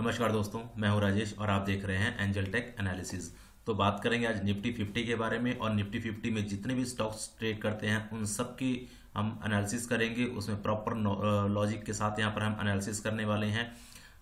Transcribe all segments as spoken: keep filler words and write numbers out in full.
नमस्कार दोस्तों, मैं हूं राजेश और आप देख रहे हैं एंजल टेक एनालिसिस। तो बात करेंगे आज निफ्टी फिफ्टी के बारे में और निफ्टी फिफ्टी में जितने भी स्टॉक्स ट्रेड करते हैं उन सब की हम एनालिसिस करेंगे। उसमें प्रॉपर लॉजिक के साथ यहाँ पर हम एनालिसिस करने वाले हैं।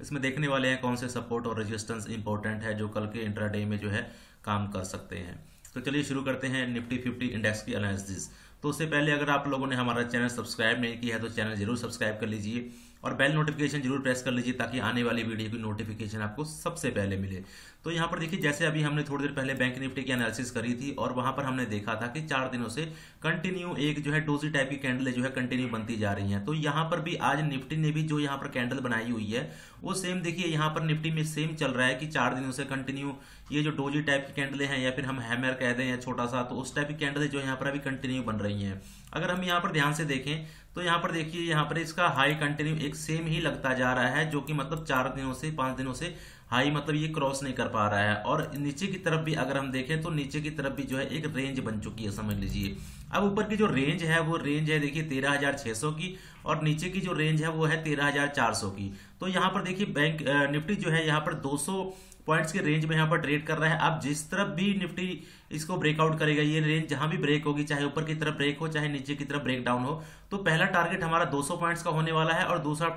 इसमें देखने वाले हैं कौन से सपोर्ट और रेजिस्टेंस इंपॉर्टेंट है जो कल के इंट्राडे में जो है काम कर सकते हैं। तो चलिए शुरू करते हैं निफ्टी फिफ्टी इंडेक्स की एनालिसिस। तो उससे पहले अगर आप लोगों ने हमारा चैनल सब्सक्राइब नहीं किया है तो चैनल जरूर सब्सक्राइब कर लीजिए और बेल नोटिफिकेशन जरूर प्रेस कर लीजिए ताकि आने वाली वीडियो की नोटिफिकेशन आपको सबसे पहले मिले। तो यहाँ पर देखिए, जैसे अभी हमने थोड़ी देर पहले बैंक निफ्टी की एनालिसिस करी थी और वहां पर हमने देखा था कि चार दिनों से कंटिन्यू एक जो है डोजी टाइप की कैंडल जो है कंटिन्यू बनती जा रही है। तो यहाँ पर भी आज निफ्टी ने भी जो यहाँ पर कैंडल बनाई हुई है वो सेम देखिए यहाँ पर निफ्टी में सेम चल रहा है कि चार दिनों से कंटिन्यू ये जो डोजी टाइप की कैंडलें हैं या फिर हम हैमर कह दें या छोटा सा, तो उस टाइप की कैंडलें जो यहाँ पर अभी कंटिन्यू बन रही हैं। अगर हम यहाँ पर ध्यान से देखें तो यहाँ पर देखिए यहाँ पर इसका हाई कंटिन्यू एक सेम ही लगता जा रहा है जो कि मतलब चार दिनों से पांच दिनों से हाई मतलब ये क्रॉस नहीं कर पा रहा है। और नीचे की तरफ भी अगर हम देखें तो नीचे की तरफ भी जो है एक रेंज बन चुकी है, समझ लीजिए। अब ऊपर की जो रेंज है वो रेंज है देखिए तेरह हज़ार छह सौ की और नीचे की जो रेंज है वो है तेरह हज़ार चार सौ की। तो यहाँ पर देखिए बैंक निफ्टी जो है यहाँ पर दो सौ पॉइंट्स के रेंज में यहाँ पर ट्रेड कर रहा है। आप जिस तरफ भी निफ्टी इसको ब्रेकआउट करेगा, ये रेंज जहां भी ब्रेक होगी, चाहे ऊपर की तरफ ब्रेक हो चाहे नीचे की तरफ ब्रेक डाउन हो, तो पहला टारगेट हमारा दो सौ पॉइंट्स का होने वाला है और दूसरा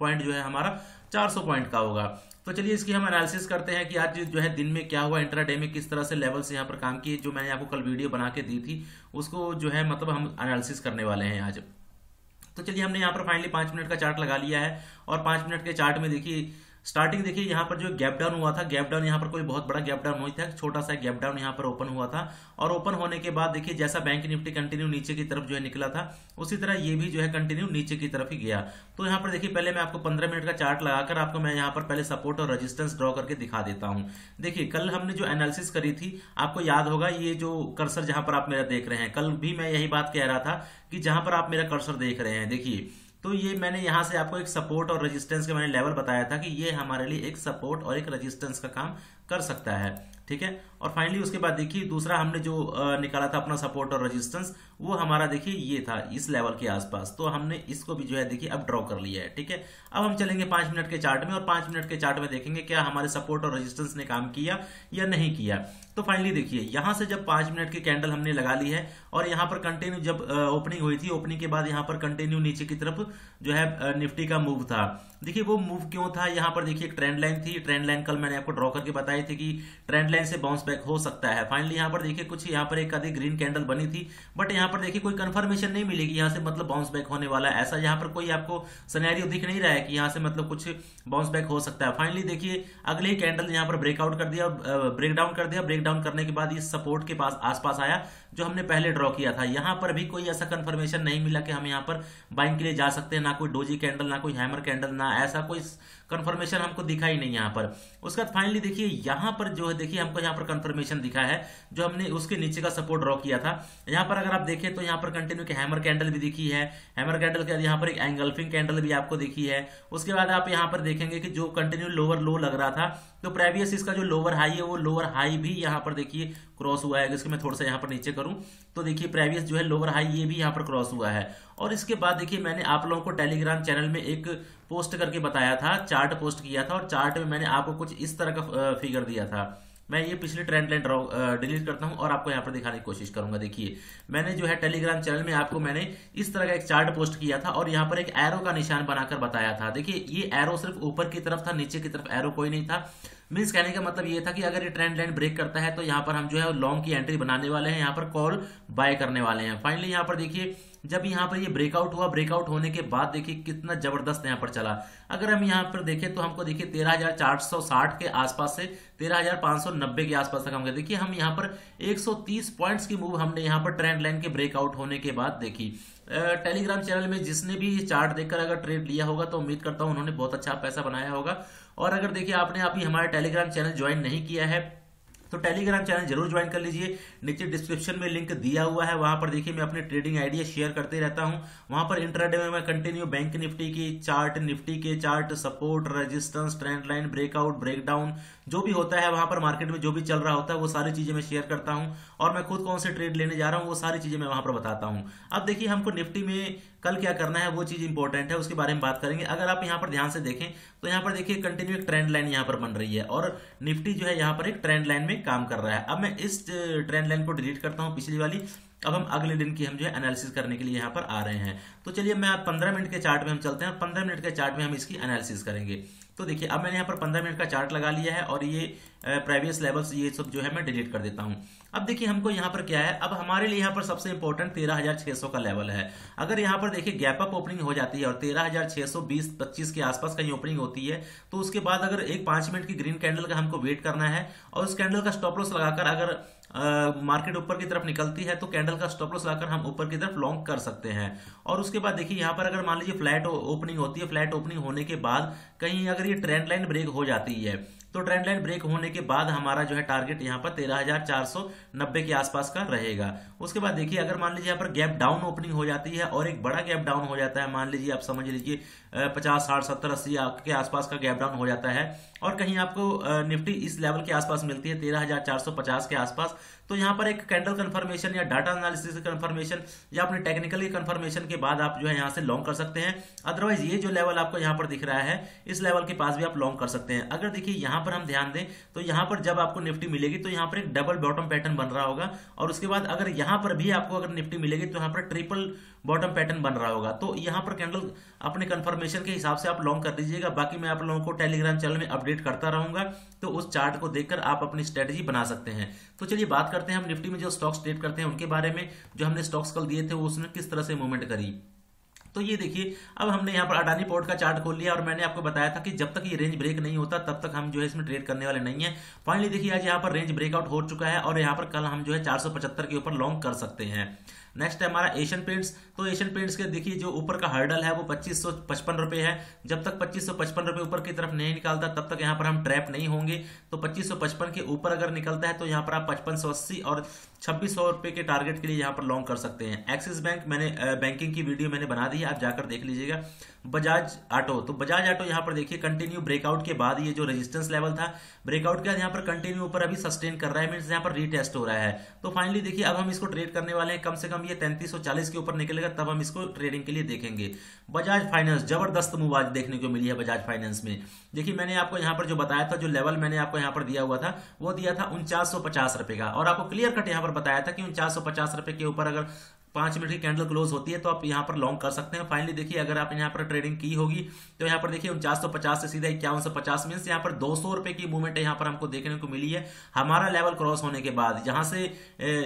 पॉइंट जो है हमारा चार सौ पॉइंट का होगा। तो चलिए इसकी हम एनालिसिस करते हैं कि आज जो है दिन में क्या हुआ, इंट्राडे में किस तरह से लेवल से यहाँ पर काम किए। जो मैंने आपको कल वीडियो बना के दी थी उसको जो है मतलब हम एनालिसिस करने वाले हैं आज। तो चलिए हमने यहाँ पर फाइनली पांच मिनट का चार्ट लगा लिया है और पांच मिनट के चार्ट में देखिए स्टार्टिंग देखिए यहाँ पर जो गैप डाउन हुआ था, गैप डाउन यहाँ पर कोई बहुत बड़ा गैप डाउन नहीं था, छोटा सा गैप डाउन यहाँ पर ओपन हुआ था। और ओपन होने के बाद देखिए जैसा बैंक निफ्टी कंटिन्यू नीचे की तरफ जो है निकला था उसी तरह ये भी जो है कंटिन्यू नीचे की तरफ ही गया। तो यहाँ पर देखिए पहले मैं आपको पंद्रह मिनट का चार्ट लगाकर आपको मैं यहाँ पर पहले सपोर्ट और रेजिस्टेंस ड्रॉ करके दिखा देता हूँ। देखिए कल हमने जो एनालिसिस करी थी आपको याद होगा, ये जो कर्सर जहाँ पर आप मेरा देख रहे हैं, कल भी मैं यही बात कह रहा था कि जहाँ पर आप मेरा कर्सर देख रहे हैं देखिए, तो ये मैंने यहाँ से आपको एक सपोर्ट और रेजिस्टेंस के मैंने लेवल बताया था कि ये हमारे लिए एक सपोर्ट और एक रेजिस्टेंस का काम कर सकता है, ठीक है। और फाइनली उसके बाद देखिए दूसरा हमने जो निकाला था अपना सपोर्ट और रेजिस्टेंस वो हमारा देखिए ये था इस लेवल के आसपास, तो हमने इसको भी जो है देखिए अब ड्रॉ कर लिया है, ठीक है। अब हम चलेंगे पांच मिनट के चार्ट में और पांच मिनट के चार्ट में देखेंगे क्या हमारे सपोर्ट और रेजिस्टेंस ने काम किया या नहीं किया। तो फाइनली देखिए यहाँ से जब पांच मिनट की कैंडल हमने लगा ली है और यहाँ पर कंटिन्यू जब ओपनिंग हुई थी, ओपनिंग के बाद यहाँ पर कंटिन्यू नीचे की तरफ जो है निफ्टी का मूव था। देखिए वो मूव क्यों था, यहाँ पर देखिए ट्रेंड लाइन थी, ट्रेंड लाइन कल मैंने आपको ड्रॉ करके बताई थी कि ट्रेंड लाइन से बाउंस बैक हो सकता है। फाइनली यहाँ पर देखिए कुछ यहाँ पर एक आधी ग्रीन कैंडल बनी थी, बट यहाँ पर देखिए कोई कंफर्मेशन नहीं मिलेगी यहाँ से मतलब बाउंस बैक होने वाला, ऐसा यहाँ पर कोई आपको सिनेरियो दिख नहीं रहा है कि यहाँ से मतलब कुछ बाउंस बैक हो सकता है। फाइनली देखिए अगले ही कैंडल यहाँ पर ब्रेकआउट कर दिया और ब्रेकडाउन कर दिया, ब्रेकडाउन करने के बाद इस सपोर्ट के पास आसपास आया जो हमने पहले ड्रॉ किया था। यहाँ पर भी कोई ऐसा कंफर्मेशन नहीं मिला कि हम यहाँ पर बाइंग के लिए जा सकते हैं, ना कोई डोजी कैंडल ना कोई हैमर कैंडल, ना ऐसा कोई कंफर्मेशन हमको दिखा ही नहीं यहाँ पर। उसके बाद फाइनली देखिए यहाँ पर जो है देखिए हमको यहाँ पर कंफर्मेशन दिखा है जो हमने उसके नीचे का सपोर्ट ड्रॉ किया था। यहाँ पर अगर आप देखें तो यहाँ पर कंटिन्यू के हैमर कैंडल भी दिखी है, हैमर कैंडल के बाद यहाँ पर एक एंगल्फिंग कैंडल भी आपको दिखी है। उसके बाद आप यहाँ पर देखेंगे कि जो कंटिन्यू लोअर लो लग रहा था तो प्रीवियस इसका जो लोअर हाई है वो लोअर हाई भी यहाँ पर देखिए क्रॉस हुआ है। इसको मैं थोड़ा सा यहाँ पर नीचे करूँ तो देखिए प्रीवियस जो है लोअर हाई ये भी यहाँ पर क्रॉस हुआ है। और इसके बाद देखिए मैंने आप लोगों को टेलीग्राम चैनल में एक पोस्ट करके बताया था, चार्ट पोस्ट किया था और चार्ट में मैंने आपको कुछ इस तरह का फिगर दिया था। मैं ये पिछले ट्रेंड लाइन ड्रॉ डिलीट करता हूं और आपको यहाँ पर दिखाने की कोशिश करूंगा। देखिए मैंने जो है टेलीग्राम चैनल में आपको मैंने इस तरह का एक चार्ट पोस्ट किया था और यहाँ पर एक एरो का निशान बनाकर बताया था। देखिए ये एरो सिर्फ ऊपर की तरफ था, नीचे की तरफ एरो कोई नहीं था। मीन्स कहने का मतलब ये था कि अगर ये ट्रेंड लाइन ब्रेक करता है तो यहाँ पर हम जो है लॉन्ग की एंट्री बनाने वाले हैं, यहाँ पर कॉल बाय करने वाले हैं। फाइनली यहाँ पर देखिए जब यहाँ पर ये ब्रेकआउट हुआ, ब्रेकआउट होने के बाद देखिए कितना जबरदस्त यहाँ पर चला। अगर हम यहाँ पर देखें तो हमको देखिए तेरह हज़ार चार सौ साठ के आसपास से तेरह हज़ार पाँच सौ नब्बे के आसपास तक हम गए। देखिए हम यहाँ पर एक सौ तीस पॉइंट्स की मूव हमने यहाँ पर ट्रेंड लाइन के ब्रेकआउट होने के बाद देखी। टेलीग्राम चैनल में जिसने भी ये चार्ट देखकर अगर ट्रेड लिया होगा तो उम्मीद करता हूँ उन्होंने बहुत अच्छा पैसा बनाया होगा। और अगर देखिए आपने अभी हमारा टेलीग्राम चैनल ज्वाइन नहीं किया है तो टेलीग्राम चैनल जरूर ज्वाइन कर लीजिए, नीचे डिस्क्रिप्शन में लिंक दिया हुआ है। वहां पर देखिए मैं अपनी ट्रेडिंग आइडिया शेयर करते रहता हूं। वहां पर इंट्राडे में मैं कंटिन्यू बैंक निफ्टी की चार्ट, निफ्टी के chart, support, resistance, trend line, breakout, breakdown जो भी होता है, वहां पर मार्केट में जो भी चल रहा होता है वो सारी चीजें मैं शेयर करता हूँ और मैं खुद कौन से ट्रेड लेने जा रहा हूँ वो सारी चीजें मैं वहां पर बताता हूँ। अब देखिए हमको निफ्टी में कल क्या करना है वो चीज इंपॉर्टेंट है, उसके बारे में बात करेंगे। अगर आप यहाँ पर ध्यान से देखें तो यहाँ पर देखिए कंटिन्यू एक ट्रेंड लाइन यहाँ पर बन रही है और निफ्टी जो है यहाँ पर एक ट्रेंड लाइन में काम कर रहा है। अब मैं इस ट्रेंड लाइन को डिलीट करता हूँ पिछली वाली, अब हम अगले दिन की हम जो है एनालिसिस करने के लिए यहाँ पर आ रहे हैं। तो चलिए मैं आप पंद्रह मिनट के चार्ट में हम चलते हैं और पंद्रह मिनट के चार्ट में हम इसकी एनालिसिस करेंगे। तो देखिए अब मैंने यहाँ पर पंद्रह मिनट का चार्ट लगा लिया है और ये प्रीवियस लेवल्स ये सब जो है मैं डिलीट कर देता हूँ। अब देखिए हमको यहाँ पर क्या है, अब हमारे लिए यहाँ पर सबसे इंपॉर्टेंट तेरह हजार छह सौ का लेवल है। अगर यहाँ पर देखिए गैप अप ओपनिंग हो जाती है और तेरह हजार छह सौ बीस पच्चीस के आसपास कहीं ओपनिंग होती है तो उसके बाद अगर एक पांच मिनट की ग्रीन कैंडल का हमको वेट करना है और उस कैंडल का स्टॉप लॉस लगाकर अगर मार्केट ऊपर की तरफ निकलती है तो कैंडल का स्टॉप लॉस लगाकर हम ऊपर की तरफ लॉन्ग कर सकते हैं। और उसके बाद देखिए यहाँ पर अगर मान लीजिए फ्लैट ओपनिंग होती है, फ्लैट ओपनिंग होने के बाद कहीं अगर ये ट्रेंड लाइन ब्रेक हो जाती है तो ट्रेंड लाइन ब्रेक होने के बाद हमारा जो है टारगेट यहाँ पर तेरह हजार चार सौ नब्बे के आसपास का रहेगा। उसके बाद देखिए अगर मान लीजिए यहाँ पर गैप डाउन ओपनिंग हो जाती है और एक बड़ा गैप डाउन हो जाता है, मान लीजिए आप समझ लीजिए पचास साठ सत्तर अस्सी के आसपास का गैप डाउन हो जाता है और कहीं आपको निफ्टी इस लेवल के आसपास मिलती है तेरह हजार चार सौ पचास के आसपास, तो यहाँ पर एक कैंडल कंफर्मेशन या डाटा एनालिसिस कंफर्मेशन या अपने टेक्निकल कंफर्मेशन के बाद आप जो है यहाँ से लॉन्ग कर सकते हैं। अदरवाइज ये जो लेवल आपको यहाँ पर दिख रहा है इस लेवल के पास भी आप लॉन्ग कर सकते हैं। अगर देखिए यहाँ पर हम ध्यान दें तो यहाँ पर जब आपको निफ्टी मिलेगी तो यहाँ पर एक डबल बॉटम पैटर्न बन रहा होगा और उसके बाद अगर यहाँ पर भी आपको अगर निफ्टी मिलेगी तो यहाँ पर ट्रिपल बॉटम पैटर्न बन रहा होगा। तो यहाँ पर कैंडल अपने कंफर्मेशन के हिसाब से आप लॉन्ग कर दीजिएगा। बाकी मैं आप लोगों को टेलीग्राम चैनल में अपडेट करता रहूंगा तो उस चार्ट को देखकर आप अपनी स्ट्रेटजी बना सकते हैं। तो चलिए बात करते हैं हम निफ्टी में जो स्टॉक्स ट्रेड करते हैं उनके बारे में, जो हमने स्टॉक्स कल दिए थे उसने किस तरह से मूवमेंट करी। तो ये देखिए अब हमने यहाँ पर अडानी पोर्ट का चार्ट खोल लिया और मैंने आपको बताया था कि जब तक ये रेंज ब्रेक नहीं होता तब तक हम जो है इसमें ट्रेड करने वाले नहीं है। फाइनली देखिए आज यहाँ पर रेंज ब्रेकआउट हो चुका है और यहाँ पर कल हम जो है चार सौ पचहत्तर के ऊपर लॉन्ग कर सकते हैं। नेक्स्ट है हमारा एशियन पेंट्स। तो एशियन पेंट्स के देखिए जो ऊपर का हर्डल है वो पच्चीस सौ पचपन रुपये है। जब तक पच्चीस सौ पचपन रुपये ऊपर की तरफ नहीं निकालता तब तक यहाँ पर हम ट्रैप नहीं होंगे। तो पच्चीस सौ पचपन के ऊपर अगर निकलता है तो यहाँ पर आप पचपन सौ अस्सी और छब्बीस सौ रुपये के टारगेट के लिए यहाँ पर लॉन्ग कर सकते हैं। एक्सिस बैंक मैंने बैंकिंग की वीडियो मैंने बना दी है, आप जाकर देख लीजिएगा। बजाज ऑटो, तो बजाज ऑटो यहाँ पर देखिए कंटिन्यू ब्रेकआउट के बाद ये जो रेजिस्टेंस लेवल था ब्रेकआउट के बाद यहाँ पर कंटिन्यू ऊपर अभी सस्टेन कर रहा है, मीन्स यहाँ पर रीटेस्ट हो रहा है। तो फाइनली देखिए अब हम इसको ट्रेड करने वाले हैं, कम से कम ये तैंतीस सौ चालीस के ऊपर निकलेगा तब हम इसको ट्रेडिंग के लिए देखेंगे। बजाज फाइनेंस जबरदस्त मूव आज देखने को मिली है। बजाज फाइनेंस में देखिए मैंने आपको यहाँ पर जो बताया था, जो लेवल मैंने आपको यहाँ पर दिया हुआ था वो दिया था उनचास सौ पचास रुपये का और आपको क्लियर कट यहाँ पर बताया था कि उनचास सौ पचास रुपये के ऊपर अगर पांच मिनट की कैंडल क्लोज होती है तो आप यहाँ पर लॉन्ग कर सकते हैं। फाइनली देखिए अगर आप यहाँ पर ट्रेडिंग की होगी तो यहाँ पर देखिए उनचास सौ पचास से सीधा इक्यावन सौ पचास मीन्स यहाँ पर दो सौ रुपये की मूवमेंट यहाँ पर हमको देखने को मिली है हमारा लेवल क्रॉस होने के बाद। जहाँ से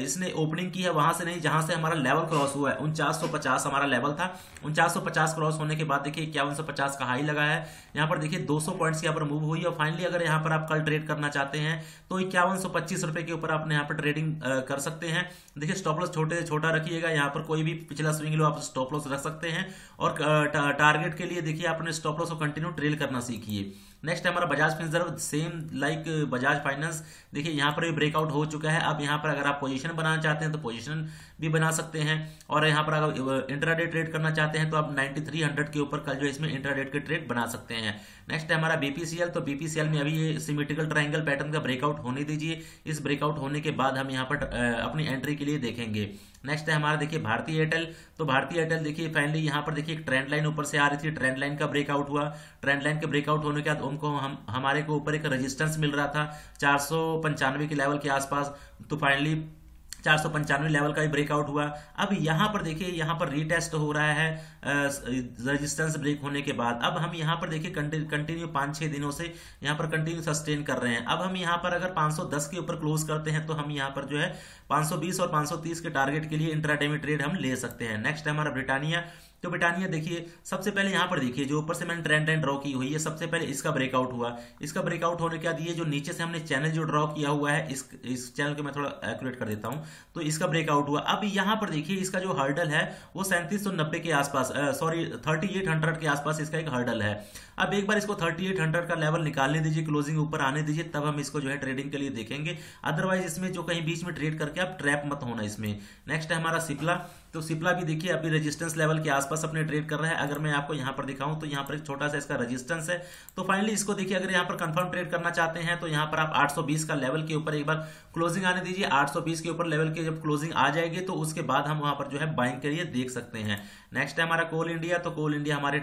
इसने ओपनिंग की है वहां से नहीं, जहाँ से हमारा लेवल क्रॉस हुआ है उनचास सौ पचास हमारा लेवल था। उनचास सौ पचास क्रॉस होने के बाद देखिए इक्यावन सौ पचास का हाई लगा है, यहाँ पर देखिए दो सौ पॉइंट्स यहाँ पर मूव हुई है। और फाइनली अगर यहाँ पर आप कल ट्रेड करना चाहते हैं तो इक्यावन सौ पच्चीस रुपये के ऊपर आप यहाँ पर ट्रेडिंग कर सकते हैं। देखिए स्टॉपलॉस छोटे से छोटा रखिएगा, यहाँ पर कोई भी पिछला स्विंग लो आप स्टॉप लॉस रख सकते हैं और टारगेट के लिए देखिए आपने स्टॉप लॉस को कंटिन्यू ट्रेल करना सीखिए। नेक्स्ट है हमारा Bajaj Finserv, same like Bajaj finance. देखिए यहाँ पर भी ब्रेकआउट हो चुका है। अब यहाँ पर अगर आप पोजीशन बनाना चाहते हैं तो पोजीशन भी बना सकते हैं और यहाँ पर अगर इंट्राडे ट्रेड करना चाहते हैं तो आप नाइन्टी थ्री हंड्रेड के ऊपर कल जो इसमें इंट्राडे के ट्रेड बना सकते हैं। नेक्स्ट है हमारा बीपीसीएल। तो बीपीसीएल में अभी ये सिमेट्रिकल ट्राइंगल पैटर्न का ब्रेकआउट होने दीजिए, इस ब्रेकआउट होने के बाद हम यहाँ पर अपनी एंट्री के लिए देखेंगे। नेक्स्ट है हमारा देखिए भारती एयरटेल। तो भारती एयरटेल देखिए फाइनली यहाँ पर देखिए एक ट्रेंड लाइन ऊपर से आ रही थी, ट्रेंड लाइन का ब्रेकआउट हुआ। ट्रेंड लाइन के ब्रेकआउट होने के बाद उनको हम हमारे को ऊपर एक रेजिस्टेंस मिल रहा था चार सौ पंचानवे के लेवल के आसपास, तो फाइनली चार सौ पंचानवे लेवल का भी ब्रेकआउट हुआ। अब यहाँ पर देखिए यहाँ पर रीटेस्ट हो रहा है रेजिस्टेंस ब्रेक होने के बाद। अब हम यहाँ पर देखिए कंटिन्यू पाँच छः दिनों से यहाँ पर कंटिन्यू सस्टेन कर रहे हैं। अब हम यहाँ पर अगर पाँच सौ दस के ऊपर क्लोज करते हैं तो हम यहाँ पर जो है पाँच सौ बीस और पाँच सौ तीस के टारगेट के लिए इंट्राडे में ट्रेड हम ले सकते हैं। नेक्स्ट है हमारा ब्रिटानिया। तो ब्रिटानिया देखिए सबसे पहले यहाँ पर देखिए जो ऊपर से मैंने ट्रेंड लाइन ड्रॉ की हुई है, सबसे पहले इसका ब्रेकआउट हुआ। इसका ब्रेकआउट होने के बाद ये जो नीचे से हमने चैनल जो ड्रॉ किया हुआ है, इस इस चैनल को मैं थोड़ा एक्यूरेट कर देता हूँ, तो इसका ब्रेकआउट हुआ। अब यहाँ पर देखिए इसका जो हर्डल है वो सैंतीस सौ नब्बे के आसपास, सॉरी थर्टी एट हंड्रेड के आसपास इसका एक हर्डल है। अब एक बार इसको थर्टी एट हंड्रेड का लेवल निकालने दीजिए, क्लोजिंग ऊपर आने दीजिए, तब हम इसको जो है ट्रेडिंग के लिए देखेंगे। अदरवाइज इसमें जो कहीं बीच में ट्रेड करके आप ट्रैप मत होना इसमें। नेक्स्ट है हमारा सिप्ला। तो सिप्ला भी देखिए अभी रेजिस्टेंस लेवल के आसपास अपने ट्रेड कर रहा है। अगर मैं आपको यहाँ पर दिखाऊं तो यहाँ पर एक छोटा सा इसका रेजिस्टेंस है। तो फाइनली इसको देखिए अगर यहाँ पर कंफर्म ट्रेड करना चाहते हैं तो यहाँ पर आप आठ सौ बीस का लेवल के ऊपर एक बार क्लोजिंग आने दीजिए। आठ सौ बीस के ऊपर लेवल के जब क्लोजिंग आ जाएगी तो उसके बाद हम वहाँ पर जो है बाइंग के लिए देख सकते हैं। नेक्स्ट है हमारा कोल इंडिया। तो कोल इंडिया हमारे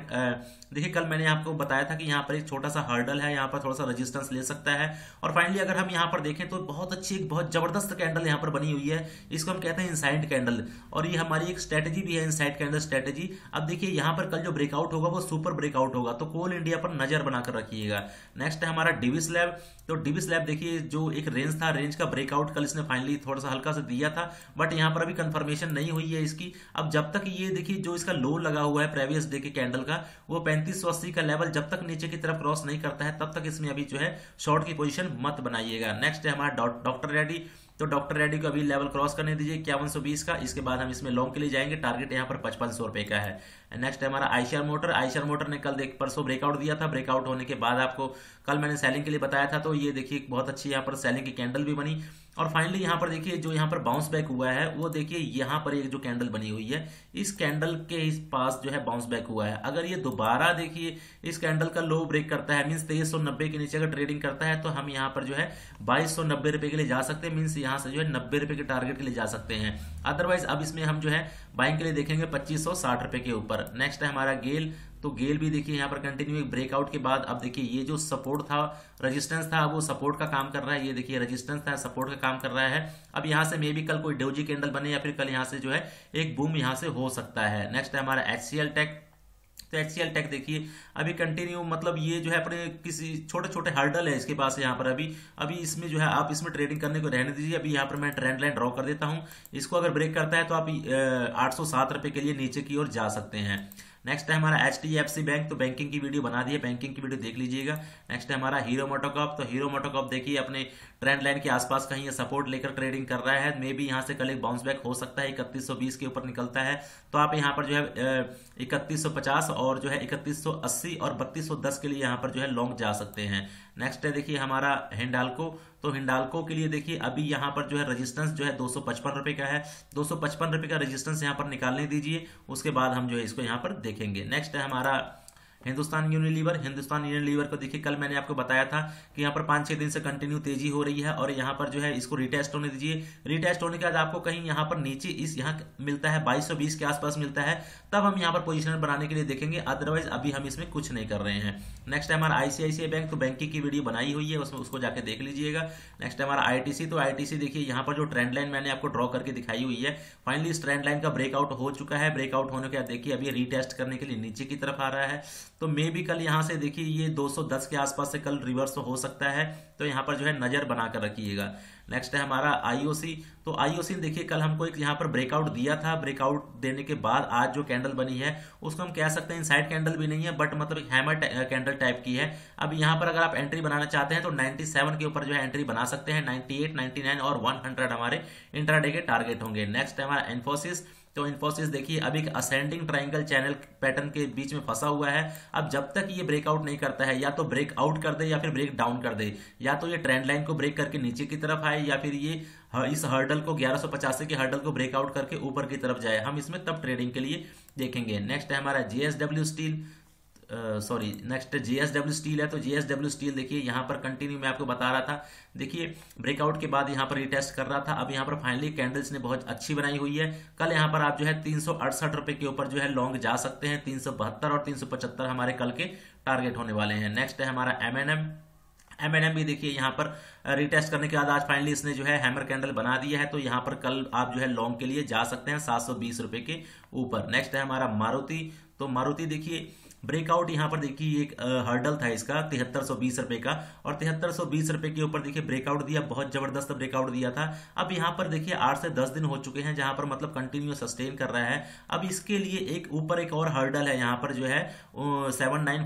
देखिए कल मैंने आपको बताया था कि यहाँ पर एक छोटा सा हर्डल है, यहाँ पर थोड़ा सा रजिस्टेंस ले सकता है। और फाइनली अगर हम यहाँ पर देखें तो बहुत अच्छी एक बहुत जबरदस्त कैंडल यहाँ पर बनी हुई है, इसको हम कहते हैं इनसाइड कैंडल। और ये हमारी एक स्ट्रेटेजी भी है, इनसाइड कैंडल स्ट्रेटेजी। अब देखिए यहाँ पर कल जो ब्रेकआउट होगा वो सुपर ब्रेकआउट होगा, तो कोल इंडिया पर नजर बनाकर रखिएगा। नेक्स्ट है हमारा डिविस लैब। तो डिविस लैब देखिए जो एक रेंज था, रेंज का ब्रेकआउट कल इसने फाइनली थोड़ा सा हल्का सा दिया था, बट यहाँ पर अभी कंफर्मेशन नहीं हुई है इसकी। अब जब तक ये देखिए जो इसका लो लगा हुआ है प्रीवियस डे के कैंडल का, वो पैंतीस सौ अस्सी का लेवल जब तक नीचे की तरफ क्रॉस नहीं करता है तब तक इसमें अभी जो है शॉर्ट की पोजीशन मत बनाइएगा। नेक्स्ट है हमारा डॉक्टर रेड्डी। तो डॉक्टर रेड्डी को अभी लेवल क्रॉस करने दीजिए इक्यावन सौ बीस का, इसके बाद हम इसमें लॉन्ग के लिए जाएंगे, टारगेट यहाँ पर पचपन सौ रुपए का है। नेक्स्ट है हमारा आइशर मोटर। आइशर मोटर ने कल देख परसों ब्रेकआउट दिया था, ब्रेकआउट होने के बाद आपको कल मैंने सेलिंग के लिए बताया था, तो ये देखिए बहुत अच्छी यहाँ पर सेलिंग की कैंडल भी बनी। और फाइनली यहाँ पर देखिए जो यहाँ पर बाउंस बैक हुआ है वो देखिए यहाँ पर एक जो कैंडल बनी हुई है, इस कैंडल के इस पास जो है बाउंस बैक हुआ है। अगर ये दोबारा देखिए इस कैंडल का लो ब्रेक करता है, मीन्स तेईस सौ नब्बे के नीचे अगर ट्रेडिंग करता है, तो हम यहाँ पर जो है बाईस सौ नब्बे रुपए के लिए जा सकते हैं, मीन्स यहाँ से जो है नब्बे रुपए के टारगेट के लिए जा सकते हैं। अदरवाइज अब इसमें हम जो है बाइंग के लिए देखेंगे पच्चीस सौ साठ रुपए के ऊपर। नेक्स्ट है हमारा गेल। तो गेल भी देखिए यहाँ पर कंटिन्यू एक ब्रेकआउट के बाद, अब देखिए ये जो सपोर्ट था रेजिस्टेंस था वो सपोर्ट का काम कर रहा है, ये देखिए रेजिस्टेंस था सपोर्ट का काम कर रहा है। अब यहाँ से मे भी कल कोई डोजी कैंडल बने या फिर कल यहाँ से जो है एक बूम यहाँ से हो सकता है। नेक्स्ट है हमारा एचसीएल टेक। तो एचसीएल टेक देखिए अभी कंटिन्यू मतलब ये जो है अपने किसी छोटे छोटे हर्डल है इसके पास यहाँ पर, अभी अभी इसमें जो है आप इसमें ट्रेडिंग करने को रहने दीजिए। अभी यहाँ पर मैं ट्रेंड लाइन ड्रॉ कर देता हूँ, इसको अगर ब्रेक करता है तो आप आठ सौ सात रुपए के लिए नीचे की ओर जा सकते हैं। नेक्स्ट है हमारा H D F C Bank. तो बैंकिंग की वीडियो बना दी है, बैंकिंग की वीडियो देख लीजिएगा। नेक्स्ट है हमारा हीरो मोटोकॉर्प। तो हीरो मोटोकॉर्प देखिए अपने ट्रेंड लाइन के आसपास कहीं ये सपोर्ट लेकर ट्रेडिंग कर रहा है, मे बी यहाँ से कल एक बाउंस बैक हो सकता है, इकतीस सौ बीस के ऊपर निकलता है तो आप यहाँ पर जो है इकतीस सौ पचास और जो है इकतीस सौ अस्सी और बत्तीस सौ दस के लिए यहाँ पर जो है लॉन्ग जा सकते हैं। नेक्स्ट है देखिए हमारा हिंडाल्को। तो हिंडाल्को के लिए देखिए अभी यहाँ पर जो है रेजिस्टेंस जो है दो सौ पचपन रुपए का है, दो सौ पचपन रुपए का रेजिस्टेंस यहाँ पर निकालने दीजिए, उसके बाद हम जो है इसको यहाँ पर देखेंगे। नेक्स्ट है हमारा हिंदुस्तान यूनिलीवर। हिंदुस्तान यूनिलीवर को देखिए कल मैंने आपको बताया था कि यहाँ पर पाँच छः दिन से कंटिन्यू तेजी हो रही है और यहाँ पर जो है इसको रिटेस्ट होने दीजिए। रिटेस्ट होने के बाद आपको कहीं यहाँ पर नीचे इस यहाँ मिलता है बाईस सौ बीस के आसपास मिलता है, तब हम यहाँ पर पोजीशन बनाने के लिए देखेंगे, अदरवाइज अभी हम इसमें कुछ नहीं कर रहे हैं। नेक्स्ट है हमारा आईसीआईसीआई बैंक। तो बैंकिंग की वीडियो बनाई हुई है उसमें उसको जाकर देख लीजिएगा। नेक्स्ट है हमारा आईटीसी। तो आईटीसी देखिए यहाँ पर जो ट्रेंड लाइन मैंने आपको ड्रॉ करके दिखाई हुई है, फाइनली इस ट्रेंड लाइन का ब्रेकआउट हो चुका है। ब्रेकआउट होने के बाद देखिए अभी रिटेस्ट करने के लिए नीचे की तरफ आ रहा है, तो मे भी कल यहाँ से देखिए ये दो सौ दस के आसपास से कल रिवर्स हो सकता है, तो यहाँ पर जो है नजर बनाकर रखिएगा। नेक्स्ट है हमारा आईओसी। तो आईओसी देखिए कल हमको एक यहाँ पर ब्रेकआउट दिया था, ब्रेकआउट देने के बाद आज जो कैंडल बनी है उसको हम कह सकते हैं इनसाइड कैंडल भी नहीं है, बट मतलब एक हैमर कैंडल टाइप की है। अब यहाँ पर अगर आप एंट्री बनाना चाहते हैं तो सत्तानवे के ऊपर जो है एंट्री बना सकते हैं, अट्ठानवे, निन्यानवे और सौ हमारे इंट्राडे के टारगेट होंगे। नेक्स्ट है हमारा इन्फोसिस। तो इन्फोसिस देखिए अभी एक असेंडिंग ट्राइंगल चैनल पैटर्न के बीच में फंसा हुआ है। अब जब तक ये ब्रेकआउट नहीं करता है, या तो ब्रेकआउट कर दे या फिर ब्रेक डाउन कर दे, या तो ये ट्रेंड लाइन को ब्रेक करके नीचे की तरफ आए या फिर ये इस हर्डल को ग्यारह सौ पचासी के हर्डल को ब्रेकआउट करके ऊपर की तरफ जाए, हम इसमें तब ट्रेडिंग के लिए देखेंगे। नेक्स्ट है हमारा JSW Steel, sorry next JSW steel है। तो जेएसडब्ल्यू स्टील देखिए यहाँ पर कंटिन्यू मैं आपको बता रहा था, देखिए ब्रेकआउट के बाद यहाँ पर रिटेस्ट कर रहा था, अब यहाँ पर फाइनली कैंडल्स ने बहुत अच्छी बनाई हुई है। कल यहाँ पर आप जो है तीन सौ अड़सठ रुपए के ऊपर जो है लॉन्ग जा सकते हैं, तीन सौ बहत्तर और तीन सौ पचहत्तर हमारे कल के टारगेट होने वाले हैं। नेक्स्ट है हमारा एमएनएम। एमएनएम भी देखिए यहाँ पर रिटेस्ट करने के बाद आज फाइनली इसने जो है हैमर कैंडल बना दिया है, तो यहाँ पर कल आप जो है लॉन्ग के लिए जा सकते हैं सात सौ बीस रुपए के ऊपर। नेक्स्ट है हमारा मारुति। तो मारुति देखिए ब्रेकआउट यहाँ पर देखिए एक हर्डल था इसका तिहत्तर सौ बीस रुपए का, और तिहत्तर सौ बीस रुपए के ऊपर देखिए ब्रेकआउट दिया, बहुत जबरदस्त ब्रेकआउट दिया था। अब यहाँ पर देखिए आठ से दस दिन हो चुके हैं जहां पर मतलब कंटिन्यू सस्टेन कर रहा है। अब इसके लिए एक ऊपर एक और हर्डल है यहाँ पर जो है सेवन नाइन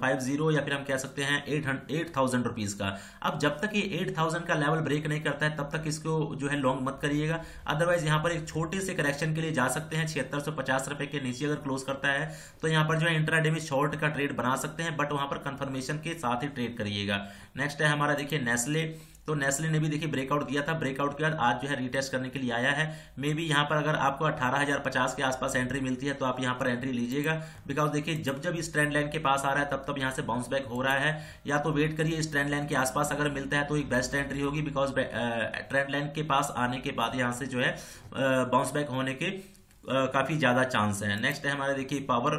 फाइव जीरो या फिर हम कह सकते हैं एट एट थाउजेंड रुपीज का। अब जब तक ये एट थाउजेंड का लेवल ब्रेक नहीं करता है तब तक इसको जो है लॉन्ग मत करिएगा, अदरवाइज यहाँ पर एक छोटे से करेक्शन के लिए जा सकते हैं। छिहत्तर सौ पचास रुपए के नीचे अगर क्लोज करता है तो यहाँ पर जो है इंट्राडे शॉर्ट का ट्रेड बना सकते हैं, बट वहां पर कंफर्मेशन के साथ ही ट्रेड करिएगा। नेक्स्ट है हमारा देखिए नेस्ले। तो नेस्ले ने भी देखिए ब्रेकआउट दिया था, ब्रेकआउट के बाद आज जो है रिटेस्ट करने के लिए आया है। मे बी यहाँ पर अगर आपको अठारह हज़ार पचास के आसपास एंट्री मिलती है तो आप यहाँ पर एंट्री लीजिएगा, बिकॉज देखिए जब जब इस ट्रेंड लाइन के पास आ रहा है तब तब यहाँ से बाउंस बैक हो रहा है, या तो वेट करिए इस ट्रेंड लाइन के आसपास अगर मिलता है तो एक बेस्ट एंट्री होगी, बिकॉज ट्रेंड लाइन के पास आने के बाद यहाँ से जो है बाउंस बैक होने के काफ़ी ज़्यादा चांस है। नेक्स्ट है हमारे देखिए पावर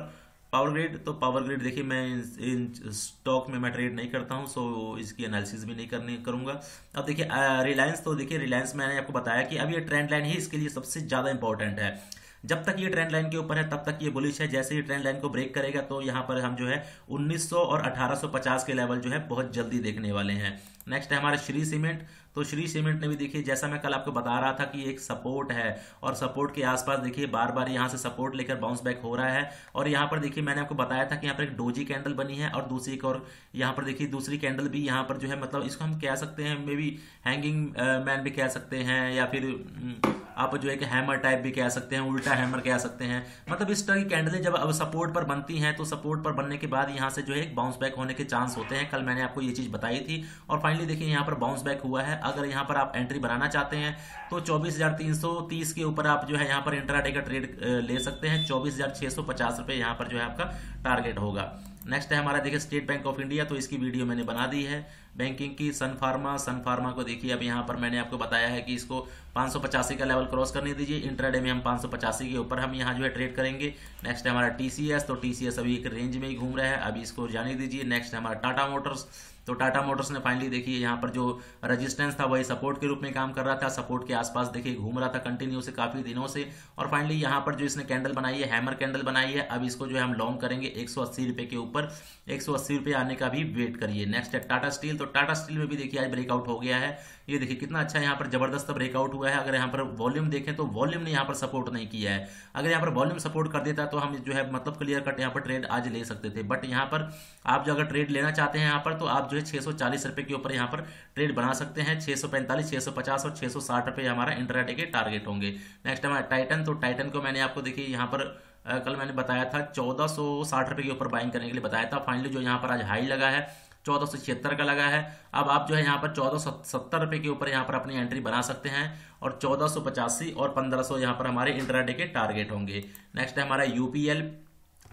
पावर ग्रिड। तो पावर ग्रिड देखिए मैं इन स्टॉक में मैं ट्रेड नहीं करता हूं, सो इसकी एनालिसिस भी नहीं करने करूंगा। अब देखिए रिलायंस, तो देखिए रिलायंस मैंने आपको बताया कि अब ये ट्रेंड लाइन ही इसके लिए सबसे ज़्यादा इंपॉर्टेंट है। जब तक ये ट्रेंड लाइन के ऊपर है तब तक ये बुलिश है, जैसे ये ट्रेंड लाइन को ब्रेक करेगा तो यहाँ पर हम जो है उन्नीस सौ और अठारह सौ पचास के लेवल जो है बहुत जल्दी देखने वाले हैं। नेक्स्ट है हमारा श्री सीमेंट। तो श्री सीमेंट ने भी देखिए जैसा मैं कल आपको बता रहा था कि एक सपोर्ट है और सपोर्ट के आसपास देखिए बार बार यहाँ से सपोर्ट लेकर बाउंस बैक हो रहा है। और यहाँ पर देखिए मैंने आपको बताया था कि यहाँ पर एक डोजी कैंडल बनी है और दूसरी एक और यहाँ पर देखिए दूसरी कैंडल भी यहाँ पर जो है, मतलब इसको हम कह सकते हैं मे बी हैंगिंग मैन भी कह सकते हैं, या फिर आप जो है कि हैमर टाइप भी कह सकते हैं, उल्टा हैमर कह सकते हैं। मतलब इस तरह की कैंडलें जब अब सपोर्ट पर बनती हैं तो सपोर्ट पर बनने के बाद यहाँ से जो है एक बाउंस बैक होने के चांस होते हैं। कल मैंने आपको ये चीज़ बताई थी और फाइनली देखिए यहाँ पर बाउंस बैक हुआ है। अगर यहाँ पर आप एंट्री बनाना चाहते हैं तो चौबीस हजार तीन सौ तीस के ऊपर आप जो है यहाँ पर इंट्राडे का ट्रेड ले सकते हैं। चौबीस हजार छः सौ पचास रुपये यहाँ पर जो है आपका टारगेट होगा। नेक्स्ट है हमारा देखिए स्टेट बैंक ऑफ इंडिया। तो इसकी वीडियो मैंने बना दी है बैंकिंग की। सन फार्मा सन फार्मा को देखिए अब यहाँ पर मैंने आपको बताया है कि इसको पाँच सौ पचासी का लेवल क्रॉस करने दीजिए। इंट्राडे में हम पाँच सौ पचासी के ऊपर हम यहाँ जो है ट्रेड करेंगे। नेक्स्ट है हमारा टीसीएस। तो टीसीएस अभी एक रेंज में ही घूम रहा है, अभी इसको जाने दीजिए। नेक्स्ट है हमारा टाटा मोटर्स। तो टाटा मोटर्स ने फाइनली देखिए यहाँ पर जो रेजिस्टेंस था वही सपोर्ट के रूप में काम कर रहा था, सपोर्ट के आसपास देखिए घूम रहा था कंटिन्यू से काफ़ी दिनों से, और फाइनली यहाँ पर जो इसने कैंडल बनाई है हैमर कैंडल बनाई है। अब इसको जो है हम लॉन्ग करेंगे एक सौ अस्सी रुपये के ऊपर। एक सौ अस्सी रुपये आने का भी वेट करिए। नेक्स्ट है टाटा स्टील। तो टाटा स्टील में भी देखिए आज ब्रेकआउट हो गया है। ये देखिए कितना अच्छा यहाँ पर जबरदस्त ब्रेकआउट हुआ है। अगर यहाँ पर वॉल्यूम देखें तो वॉल्यूम ने यहाँ पर सपोर्ट नहीं किया है। अगर यहाँ पर वॉल्यूम सपोर्ट कर देता तो हम जो है मतलब क्लियर कट यहाँ पर ट्रेड आज ले सकते थे, बट यहाँ पर आप जो अगर ट्रेड लेना चाहते हैं यहाँ पर तो आप जो है छः सौ चालीस रुपये के ऊपर यहाँ पर ट्रेड बना सकते हैं। छः सौ पैंतालीस छः सौ पचास और छः सौ साठ रुपये हमारा इंट्राडे के टारगेट होंगे। नेक्स्ट हमारा टाइटन। तो टाइटन को मैंने आपको देखिए यहाँ पर आ, कल मैंने बताया था चौदह सौ साठ रुपये के ऊपर बाइंग करने के लिए बताया था। फाइनली जो यहाँ पर आज हाई लगा है चौदह सौ छिहत्तर का लगा है। अब आप जो है यहाँ पर चौदह सौ सत्तर रुपये के ऊपर यहाँ पर अपनी एंट्री बना सकते हैं और चौदह सौ पचासी और पंद्रह सौ यहाँ पर हमारे इंट्राडे के टारगेट होंगे। नेक्स्ट है हमारा यूपीएल।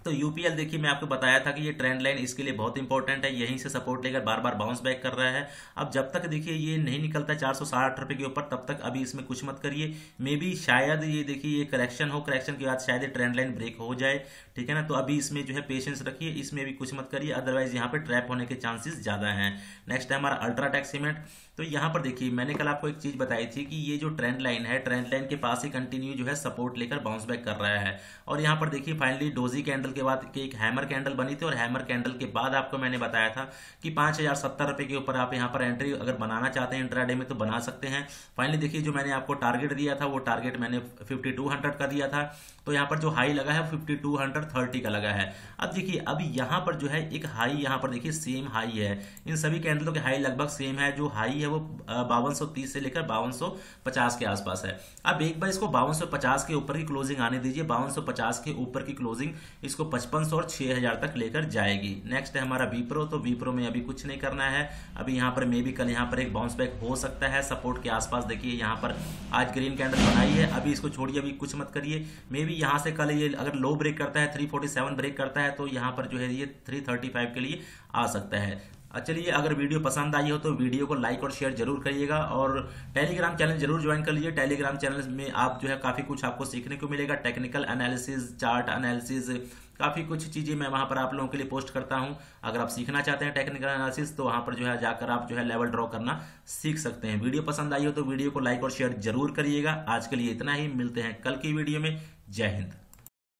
तो यूपीएल देखिए मैं आपको बताया था कि ये ट्रेंड लाइन इसके लिए बहुत इंपॉर्टेंट है, यहीं से सपोर्ट लेकर बार बार बाउंस बैक कर रहा है। अब जब तक देखिए ये नहीं निकलता चार सौ साठ रुपये के ऊपर तब तक अभी इसमें कुछ मत करिए। मे बी शायद ये देखिए ये करेक्शन हो, करेक्शन के बाद शायद ये ट्रेंड लाइन ब्रेक हो जाए, ठीक है ना। तो अभी इसमें जो है पेशेंस रखिए, इसमें भी कुछ मत करिए, अदरवाइज यहाँ पर ट्रैप होने के चांसेस ज़्यादा हैं। नेक्स्ट है हमारा अल्ट्राटेक सीमेंट। तो यहाँ पर देखिए मैंने कल आपको एक चीज़ बताई थी कि ये जो ट्रेंड लाइन है ट्रेंड लाइन के पास ही कंटिन्यू जो है सपोर्ट लेकर बाउंस बैक कर रहा है। और यहाँ पर देखिए फाइनली डोजी कैंडल के बाद के एक हैमर कैंडल बनी थी और हैमर कैंडल के बाद आपको मैंने बताया था कि पाँच हज़ार सत्तर रुपये के ऊपर आप यहाँ पर एंट्री अगर बनाना चाहते हैं इंट्राडे में तो बना सकते हैं। फाइनली देखिए जो मैंने आपको टारगेट दिया था वो टारगेट मैंने फिफ्टी टू हंड्रेड का दिया था। तो यहाँ पर जो हाई लगा है फिफ्टी टू हंड्रेड थर्टी का लगा है। अब देखिए अभी यहाँ पर जो है एक हाई यहाँ पर देखिए सेम हाई है, इन सभी कैंडलों के हाई लगभग सेम है। जो हाई वो बावन सौ तीस से लेकर बावन सौ पचास के आसपास है। अब एक बार इसको बावन सौ पचास के ऊपर की क्लोजिंग आने दीजिए। बावन सौ पचास के ऊपर की क्लोजिंग इसको पचपन सौ और छह हजार तक लेकर जाएगी। नेक्स्ट है हमारा विप्रो। तो विप्रो में अभी कुछ नहीं करना है, अभी यहाँ पर मे बी कल यहाँ पर एक बाउंस बैक हो सकता है। सपोर्ट के आसपास देखिए यहाँ पर आज ग्रीन कैंडल बनाई है, अभी इसको छोड़िए, अभी कुछ मत करिए। मे बी यहाँ से कल ये अगर लो ब्रेक करता है थ्री फोर्टी सेवन ब्रेक करता है तो यहाँ पर जो है ये थ्री थर्टी फाइव के लिए आ सकता है। चलिए अगर वीडियो पसंद आई हो तो वीडियो को लाइक और शेयर जरूर करिएगा और टेलीग्राम चैनल जरूर ज्वाइन कर लीजिए। टेलीग्राम चैनल में आप जो है काफ़ी कुछ आपको सीखने को मिलेगा, टेक्निकल एनालिसिस, चार्ट एनालिसिस, काफ़ी कुछ चीज़ें मैं वहाँ पर आप लोगों के लिए पोस्ट करता हूँ। अगर आप सीखना चाहते हैं टेक्निकल एनालिसिस तो वहाँ पर जो है जाकर आप जो है लेवल ड्रॉ करना सीख सकते हैं। वीडियो पसंद आई हो तो वीडियो को लाइक और शेयर जरूर करिएगा। आज के लिए इतना ही, मिलते हैं कल की वीडियो में। जय हिंद।